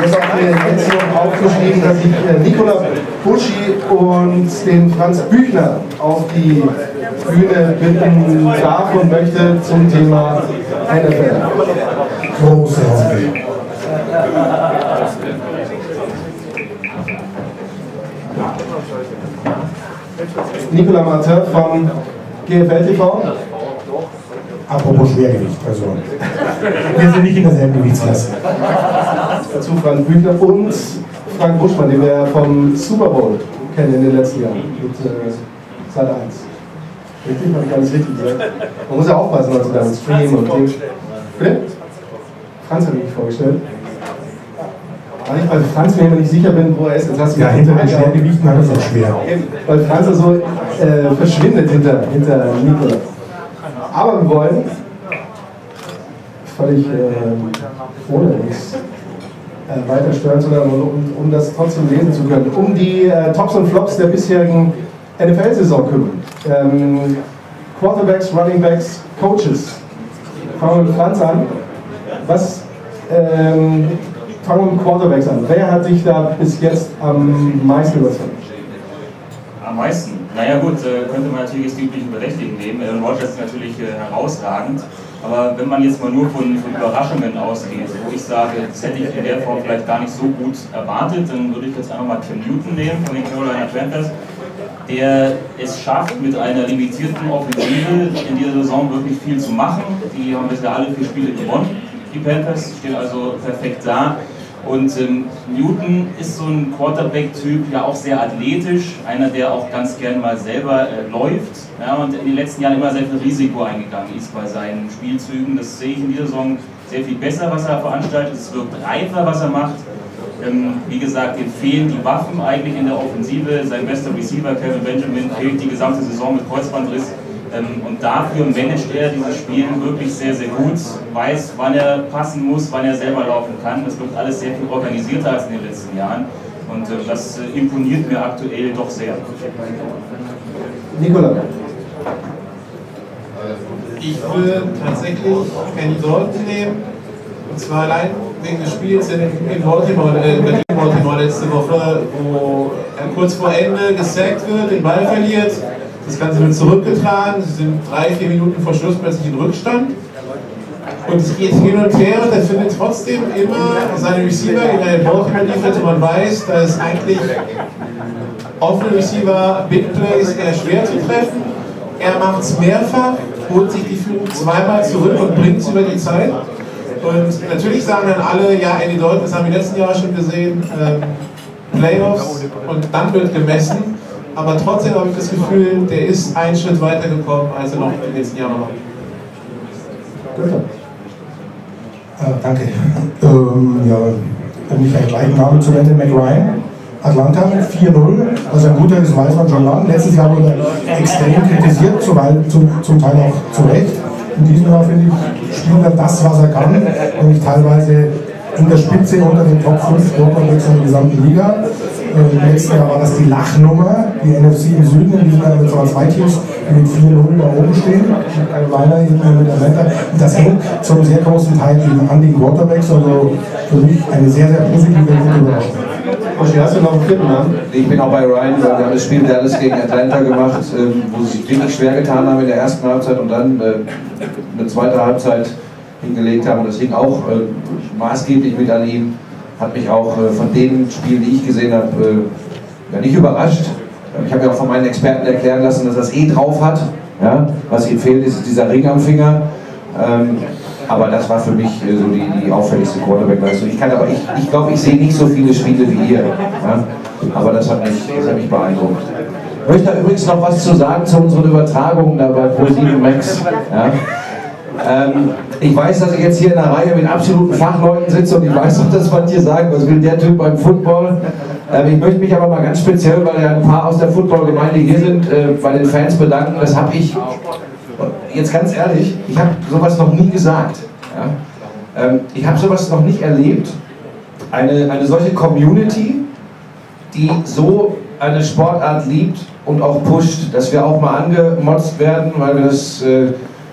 Das ist auch in der Edition aufgeschrieben, dass ich Nicolas Buschi und den Franz Büchner auf die Bühne bitten darf und möchte zum Thema NFL. Großartig. Nicolas Martin von GFLTV. Apropos Schwergewichtsperson. Wir sind nicht in derselben Gewichtsklasse. Dazu Franz Büchner und Frank Buschmann, den wir vom Super Bowl kennen in den letzten Jahren. Mit Sat.1. Richtig? Habe ich alles richtig gesagt? Man muss ja aufpassen, also da Stream und Ding. Bitte? Franz hat mich vorgestellt. Weil ich bei Franz mir immer nicht sicher bin, wo er ist. Jetzt hast du ja hinter den Schwergewichten hat es auch schwer. Weil Franz so also, verschwindet hinter Nicolas. Aber wir wollen völlig ohne nichts weiter stören, sondern um das trotzdem lesen zu können, um die Tops und Flops der bisherigen NFL-Saison kümmern. Quarterbacks, Runningbacks, Coaches. Fangen wir mit Franz an. Fangen wir mit Quarterbacks an. Wer hat dich da bis jetzt am meisten überzeugt? Am meisten? Naja gut, könnte man natürlich die üblichen Verdächtigen nehmen. Aaron Rodgers ist natürlich herausragend, aber wenn man jetzt mal nur von Überraschungen ausgeht, wo ich sage, das hätte ich in der Form vielleicht gar nicht so gut erwartet, dann würde ich jetzt einfach mal Tim Newton nehmen von den Carolina Panthers, der es schafft, mit einer limitierten Offensive in dieser Saison wirklich viel zu machen. Die haben bisher alle 4 Spiele gewonnen, die Panthers, stehen also perfekt da. Und Newton ist so ein Quarterback-Typ, ja auch sehr athletisch, einer, der auch ganz gern mal selber läuft, ja, und in den letzten Jahren immer sehr viel Risiko eingegangen ist bei seinen Spielzügen. Das sehe ich in dieser Saison sehr viel besser, was er veranstaltet, es wirkt reifer, was er macht. Wie gesagt, ihm fehlen die Waffen eigentlich in der Offensive, sein bester Receiver Kevin Benjamin fehlt die gesamte Saison mit Kreuzbandriss. Und dafür managt er dieses Spiel wirklich sehr, sehr gut, weiß, wann er passen muss, wann er selber laufen kann. Das wird alles sehr viel organisierter als in den letzten Jahren und das imponiert mir aktuell doch sehr. Nicolas? Ich würde tatsächlich Andy Deutsch nehmen, und zwar allein wegen des Spiels in Baltimore letzte Woche, wo er kurz vor Ende gesackt wird, den Ball verliert. Das Ganze wird zurückgetragen, sie sind 3-4 Minuten vor Schluss plötzlich in Rückstand. Und es geht hin und her und er findet trotzdem immer seine Receiver, die er in Baltimore liefert. Und man weiß, dass eigentlich offene Receiver, Big Plays eher schwer zu treffen. Er macht es mehrfach, holt sich die Führung zweimal zurück und bringt es über die Zeit. Und natürlich sagen dann alle, ja, Andy Deutsch, das haben wir letzten Jahr schon gesehen, Playoffs und dann wird gemessen. Aber trotzdem habe ich das Gefühl, der ist einen Schritt weiter gekommen, als er noch in den letzten Jahren war. Danke. Um nicht einen gleichen Namen zu nennen, McRyan. Atlanta mit 4-0, was ein guter ist, weiß man schon lange. Letztes Jahr wurde er extrem kritisiert, zum Teil auch zu Recht. In diesem Jahr, finde ich, spielt er das, was er kann, nämlich teilweise in der Spitze unter den Top 5 Quarterbacks in der gesamten Liga. Letztes Jahr war das die Lachnummer, die NFC im Süden, in diesem Jahr mit 2 Teams, die mit 4-0 da oben stehen, Carolina hinten mit Atlanta. Und das hängt zum sehr großen Teil eben an den Quarterbacks, also für mich eine sehr, sehr positive Überraschung. Hast du noch einen vierten Namen? Ich bin auch bei Ryan, weil wir haben das Spiel Dallas gegen Atlanta gemacht, wo sie sich wirklich schwer getan haben in der ersten Halbzeit und dann eine zweite Halbzeit hingelegt haben. Und das hing auch maßgeblich mit an ihm. Hat mich auch von den Spielen, die ich gesehen habe, ja nicht überrascht. Ich habe ja auch von meinen Experten erklären lassen, dass das drauf hat. Ja? Was ihm fehlt, ist dieser Ring am Finger. Aber das war für mich so die auffälligste Quarterback-Leistung. Ich glaube, ich sehe nicht so viele Spiele wie ihr. Ja? Aber das hat mich beeindruckt. Ich möchte da übrigens noch was zu sagen zu unseren Übertragungen da bei ProSiebenSat.1. Ja? Ich weiß, dass ich jetzt hier in einer Reihe mit absoluten Fachleuten sitze und ich weiß auch, dass manche sagen, was will der Typ beim Football. Ich möchte mich aber mal ganz speziell, weil ja ein paar aus der Football-Gemeinde hier sind, bei den Fans bedanken. Das habe ich, jetzt ganz ehrlich, ich habe sowas noch nie gesagt. Ja? Ich habe sowas noch nicht erlebt. Eine solche Community, die so eine Sportart liebt und auch pusht, dass wir auch mal angemotzt werden, weil wir das...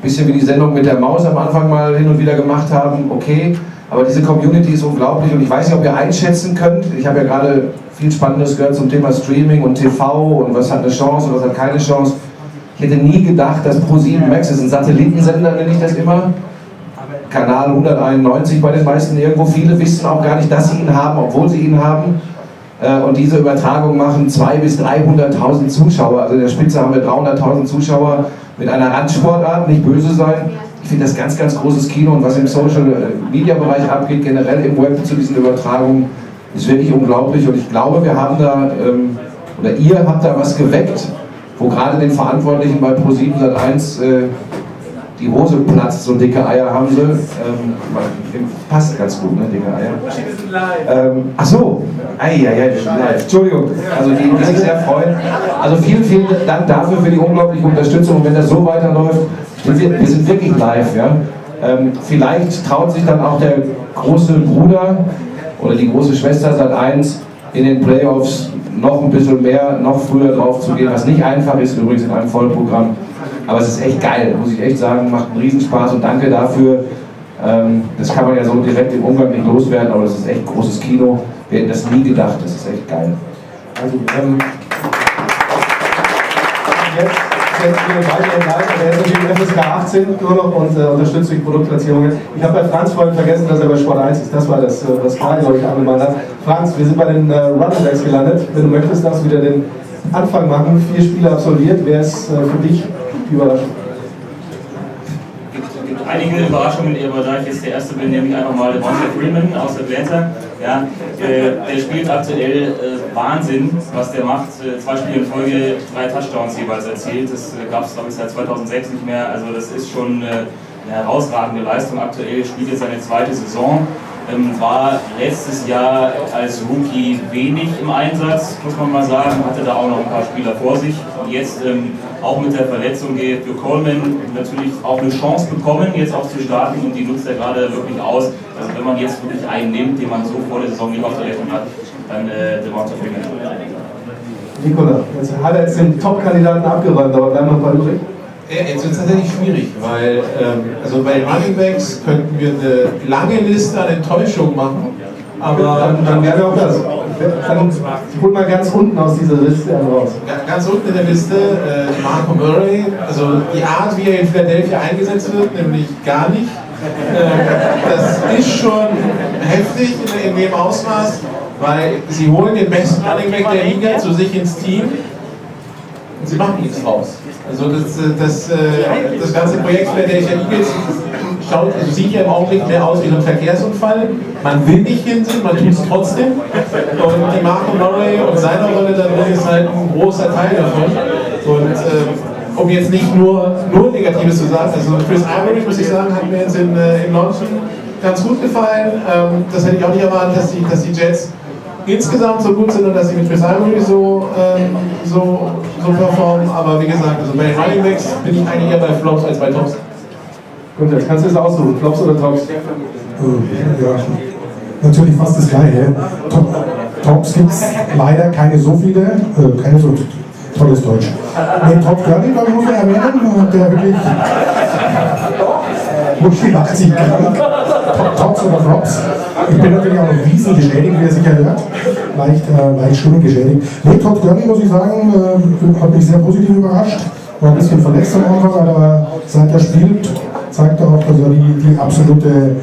bisschen wie die Sendung mit der Maus am Anfang mal hin und wieder gemacht haben, okay, Aber diese Community ist unglaublich und ich weiß nicht, ob ihr einschätzen könnt. Ich habe ja gerade viel Spannendes gehört zum Thema Streaming und TV und was hat eine Chance und was hat keine Chance. Ich hätte nie gedacht, dass ProSieben Max ist ein Satellitensender, nenne ich das immer. Kanal 191 bei den meisten irgendwo. Viele wissen auch gar nicht, dass sie ihn haben, obwohl sie ihn haben. Und diese Übertragung machen 200.000 bis 300.000 Zuschauer. Also in der Spitze haben wir 300.000 Zuschauer mit einer Randsportart, nicht böse sein. Ich finde das ganz, ganz großes Kino und was im Social-Media-Bereich abgeht, generell im Web zu diesen Übertragungen, ist wirklich unglaublich. Und ich glaube, wir haben da, oder ihr habt da was geweckt, wo gerade den Verantwortlichen bei ProSiebenSat.1 die Hose platzt, so dicke Eier haben sie. Passt ganz gut, ne, dicke Eier. Ach so, Eieiei, Entschuldigung, also die sich sehr freuen. Also vielen, vielen Dank dafür für die unglaubliche Unterstützung und wenn das so weiterläuft, wir sind wirklich live, ja. Vielleicht traut sich dann auch der große Bruder oder die große Schwester Sat.1 in den Playoffs noch ein bisschen mehr, noch früher drauf zu gehen, was nicht einfach ist, übrigens in einem Vollprogramm. Aber es ist echt geil, muss ich echt sagen, macht einen Riesenspaß und danke dafür. Das kann man ja so direkt im Umgang nicht loswerden, aber das ist echt großes Kino. Wir hätten das nie gedacht, das ist echt geil. Also, jetzt für weitere Leiter, der ist natürlich FSK 18 nur noch und unterstützt durch Produktplatzierungen. Ich habe bei Franz vorhin vergessen, dass er bei Sport 1 ist. Das war das, was Karl, glaube ich, angemahnt hat. Franz, wir sind bei den Running Backs gelandet. Wenn du möchtest, darfst du wieder den Anfang machen. 4 Spiele absolviert. Wer ist für dich die Überraschung? Es gibt einige Überraschungen, aber da ich jetzt der Erste bin, nehme ich einfach mal Monty Freeman aus Atlanta. Ja, der spielt aktuell Wahnsinn, was der macht. 2 Spiele in Folge, 3 Touchdowns jeweils erzielt. Das gab es, glaube ich, seit 2006 nicht mehr. Also das ist schon eine herausragende Leistung. Aktuell spielt jetzt seine 2. Saison. War letztes Jahr als Rookie wenig im Einsatz, muss man mal sagen. Hatte da auch noch ein paar Spieler vor sich. Und jetzt auch mit der Verletzung für Coleman natürlich auch eine Chance bekommen, jetzt auch zu starten. Und die nutzt er gerade wirklich aus. Also wenn man jetzt wirklich einen nimmt, den man so vor der Saison nicht auf der Rechnung hat, dann der macht dafür nicht. Nicolas, jetzt hat er jetzt den Top-Kandidaten abgeräumt, aber bleiben wir noch mal übrig. Jetzt wird es tatsächlich schwierig, weil also bei Running Backs könnten wir eine lange Liste an Enttäuschungen machen, aber dann wäre auch das. Dann holt mal ganz unten aus dieser Liste raus. Ganz unten in der Liste Marco Murray, also die Art, wie er in Philadelphia eingesetzt wird, nämlich gar nicht. Das ist schon heftig in dem Ausmaß, weil sie holen den besten Running Back der Liga zu sich ins Team. Sie machen nichts raus. Also das ganze Projekt bei der Eagles schaut, also sieht ja im Augenblick mehr aus wie ein Verkehrsunfall. Man will nicht hinsehen, man tut es trotzdem. Und die Marco Murray und seiner Rolle da drin ist halt ein großer Teil davon. Und um jetzt nicht nur Negatives zu sagen, also Chris Ivory, muss ich sagen, hat mir jetzt in London ganz gut gefallen. Das hätte ich auch nicht erwartet, dass die Jets insgesamt so gut sind und dass sie mit Chris Ivory so performen, aber wie gesagt, also bei den Running Backs bin ich eigentlich eher bei Flops als bei Tops. Gut, jetzt kannst du es aussuchen, Flops oder Tops? Ja, natürlich fast das Gleiche. Tops gibt es leider keine so viele, keine so tolles Deutsch. Den Todd Gurley, glaube ich, muss man erwähnen, der wirklich macht sich krank. Tops oder Flops. Ich bin natürlich auch ein riesen geschädigt, wie ihr sicher hört. Leicht schon geschädigt. Nee, Todd Gurley, muss ich sagen, hat mich sehr positiv überrascht. War ein bisschen verletzt am Anfang, aber seit er spielt, zeigt er auch, dass er die absolute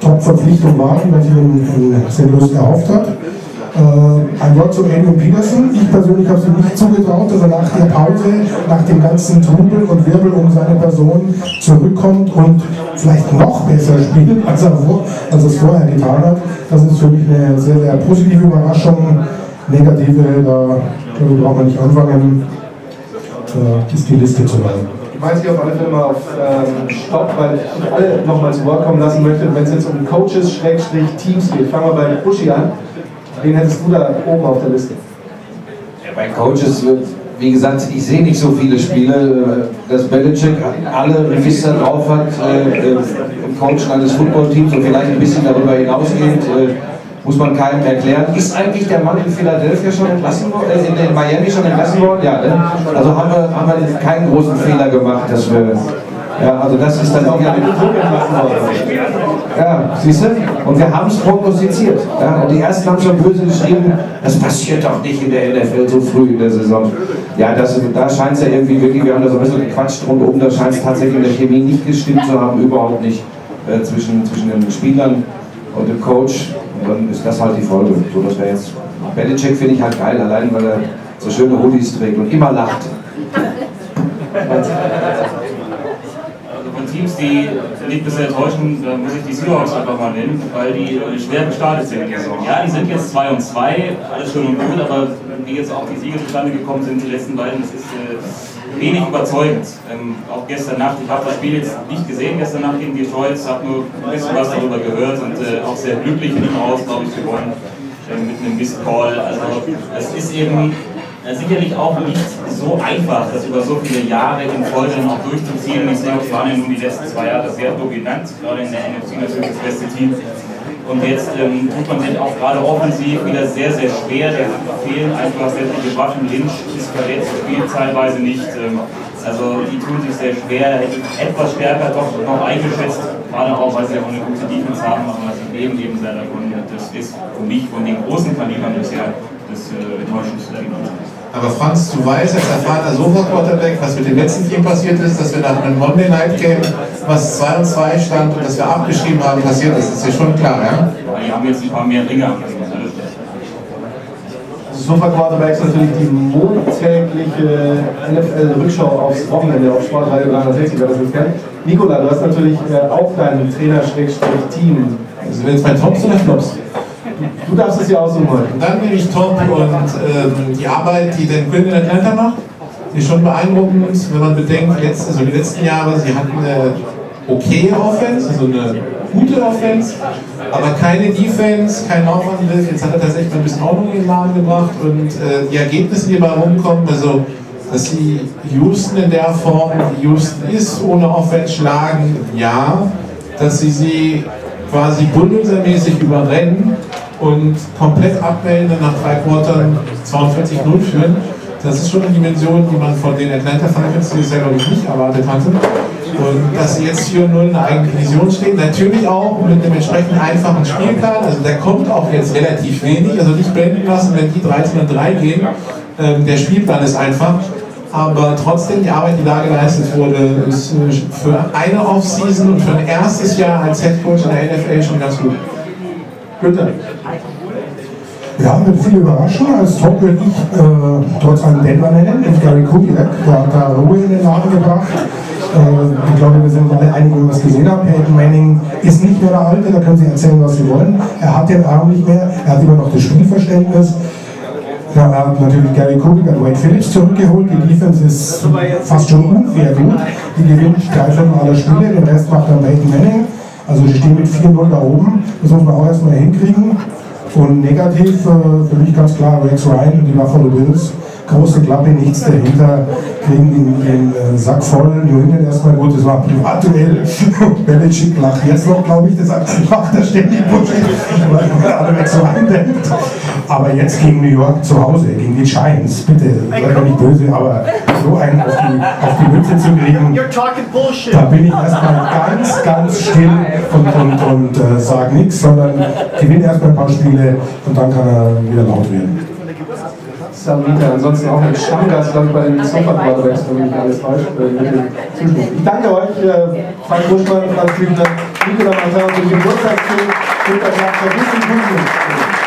Top-Verpflichtung war, die er sehr lustig erhofft hat. Ein Wort zu Edwin Peterson. Ich persönlich habe es ihm nicht zugetraut, dass er nach der Pause, nach dem ganzen Trubel und Wirbel um seine Person zurückkommt und vielleicht noch besser spielt, als er es vorher getan hat. Das ist für mich eine sehr, sehr positive Überraschung. Negative, da glaube ich, braucht man nicht anfangen, ist die Liste zu lang. Ich weiß nicht, auf alle Fälle mal auf Stopp, weil ich alle nochmal zu Wort kommen lassen möchte, wenn es jetzt um Coaches-Teams geht. Fangen wir bei Buschi an. Wen hättest du da oben auf der Liste? Ja, bei Coaches, wie gesagt, ich sehe nicht so viele Spiele, dass Belichick alle Register drauf hat im Coach eines Footballteams und vielleicht ein bisschen darüber hinausgeht, muss man keinem erklären. Ist eigentlich der Mann in Philadelphia schon entlassen worden, in Miami schon entlassen worden? Ja, ne? Also haben wir keinen großen Fehler gemacht, dass wir Ja, also das ist dann auch ja eine Folge gemacht worden. Ja, siehst du? Und wir haben es prognostiziert. Ja, und die Ersten haben schon böse geschrieben, das passiert doch nicht in der NFL so früh in der Saison. Ja, da scheint es ja irgendwie wirklich, wir haben da so ein bisschen gequatscht rundum, da scheint es tatsächlich in der Chemie nicht gestimmt zu haben, überhaupt nicht zwischen den Spielern und dem Coach. Und dann ist das halt die Folge. So, dass wir jetzt Belichick finde ich halt geil, allein weil er so schöne Hoodies trägt und immer lacht. Teams, die nicht bisher enttäuschen, muss ich die Seahawks einfach mal nehmen, weil die schwer gestartet sind. Ja, die sind jetzt 2 und 2, alles schön und gut, aber wie jetzt auch die Siege zustande gekommen sind, die letzten beiden, das ist wenig überzeugend. Auch gestern Nacht, ich habe das Spiel jetzt nicht gesehen, gestern Nacht gegen Detroit, habe nur ein bisschen was darüber gehört und auch sehr glücklich mit dem Haus, glaube ich, gewonnen, mit einem Missed Call. Also, das ist eben sicherlich auch nicht so einfach, das über so viele Jahre in Folge dann auch durchzuziehen. Die Seahawks waren ja nun die letzten 2 Jahre sehr dominant, gerade in der NFC natürlich das beste Team. Und jetzt tut man sich auch gerade offensiv wieder sehr, sehr schwer. Da fehlen einfach sämtliche Waffen. Lynch ist verletzt, spielt teilweise nicht. Also die tun sich sehr schwer, hätte ich etwas stärker doch noch eingeschätzt, gerade auch, weil sie auch eine gute Defense haben, aber was im Leben eben sehr ergründet. Das ist für mich von den großen Kalibern bisher das enttäuschendste Ergebnis. Aber Franz, du weißt als erfahrener Sofa-Quarterback, was mit dem letzten Team passiert ist, dass wir nach einem Monday Night Game, was 2 und 2 stand und das wir abgeschrieben haben, passiert ist. Das ist dir schon klar, ja? Die haben jetzt ein paar mehr Ringer. Sofa-Quarterback ist natürlich die montägliche NFL-Rückschau aufs Wochenende auf Sport 363, wer das jetzt kennt. Nicola, du hast natürlich auch deinen Trainer-Team. Sind wir jetzt bei Tops oder Flops? Du darfst es ja aussuchen. Dann bin ich top und die Arbeit, die Dan Quinn in Atlanta macht, ist schon beeindruckend, wenn man bedenkt, die letzten Jahre, sie hatten eine okay Offense, also eine gute Offense, aber keine Defense, kein Aufwandriss. Jetzt hat er tatsächlich mal ein bisschen Ordnung in den Laden gebracht und die Ergebnisse, die dabei rumkommen, also dass sie Houston in der Form, wie Houston ist, ohne Offense schlagen, ja, dass sie quasi bulldosermäßig überrennen und komplett abmelden nach 3 Quartern 42-0 führen. Das ist schon eine Dimension, die man von den Atlanta Falcons, die es ja glaube ich nicht erwartet hatte. Und dass sie jetzt 4-0 in der eigenen Division stehen, natürlich auch mit einem entsprechend einfachen Spielplan. Also da kommt auch jetzt relativ wenig, also nicht blenden lassen, wenn die 13-3 gehen. Der Spielplan ist einfach. Aber trotzdem, die Arbeit, die da geleistet wurde, ist für eine Offseason und für ein erstes Jahr als Headcoach in der NFL schon ganz gut. Günther? Ja, mit viel Überraschung. Als Top würde ich trotzdem Denver nennen und Gary Kubiak. Der hat da Ruhe in den Laden gebracht. Ich glaube, wir sind alle einig, wo wir es gesehen haben. Peyton Manning ist nicht mehr der Alte, da können Sie erzählen, was Sie wollen. Er hat den Arm nicht mehr, er hat immer noch das Spielverständnis. Ja, er hat natürlich Gary Kubiak und Wade Phillips zurückgeholt. Die Defense ist fast schon unfair gut. Die gewinnt 3 von aller Spiele, den Rest macht dann Peyton Manning. Also die stehen mit 4-0 da oben. Das muss man auch erstmal hinkriegen. Und negativ für mich ganz klar Rex Ryan und die Buffalo Bills. Große Klappe, nichts dahinter. Kriegen den Sack voll. New England erstmal gut, das war ein Privatduell. Belichick lacht jetzt noch, glaube ich, das hat gelacht, da stehen die Busch, weil man alle Rex Ryan denkt. Aber jetzt gegen New York zu Hause, gegen die Giants, bitte, seid doch nicht böse, aber so einen auf die Mütze zu kriegen, da bin ich erstmal ganz, ganz still und sage nichts, sondern gewinne erstmal ein paar Spiele und dann kann er wieder laut werden. Samita, ansonsten auch ein Stammgast bei den Sofa-Quarterbacks, wenn mich alles falsch ich danke euch, Frank Buschmann, Franz Büchner, Nicolas Martin, für die Geburtstagszeit, für die Geburtstagszeit,